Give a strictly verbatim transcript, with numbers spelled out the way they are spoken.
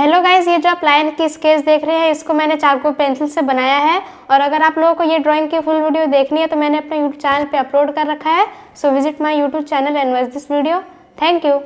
Hello guys, ये जो आप लाइन की स्केच देख रहे हैं इसको मैंने चारकोल पेंसिल से बनाया है। और अगर आप लोगों को ये ड्राइंग की फुल वीडियो देखनी है तो मैंने अपने यूट्यूब चैनल पे अपलोड कर रखा है। So visit my YouTube channel and watch this video. Thank you.